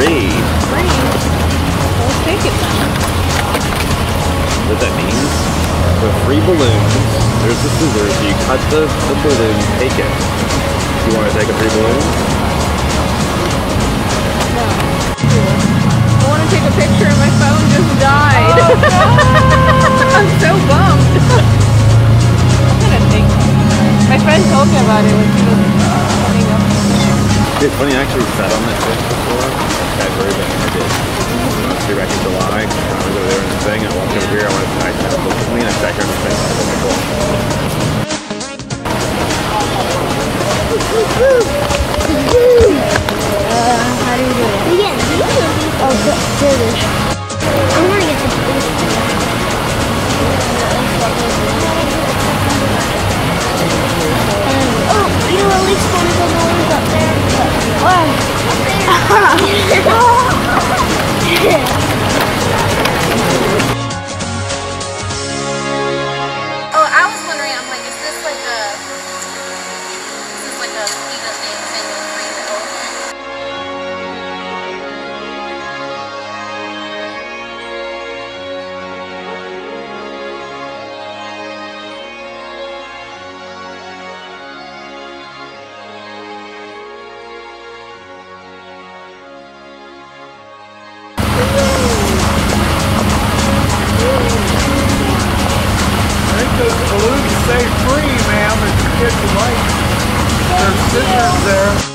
Free. Free? Let's take it then. What that means? So free balloons. There's the scissors. You cut the balloon, take it. Do you want to take a free balloon? No. I want to take a picture and my phone just died. Oh, no. I'm so bummed. I'm going to take one. My friend told me about it when she was coming up. It's funny, I actually sat on that fish before. February, but I never did. I must be back in July. I was over there in the thing. I walked over here. I wanted to have a look at me, and I sat here on the fence. I was like, cool. How do you do it? You get these? Oh, scissors. I'm gonna get some scissors. Oh, you at least want to go the ones up there. Balloons say free, ma'am, if you get the light. There's scissors there.